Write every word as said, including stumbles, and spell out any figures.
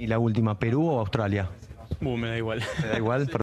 Y la última, ¿Perú o Australia? Uh, me da igual. Me da igual,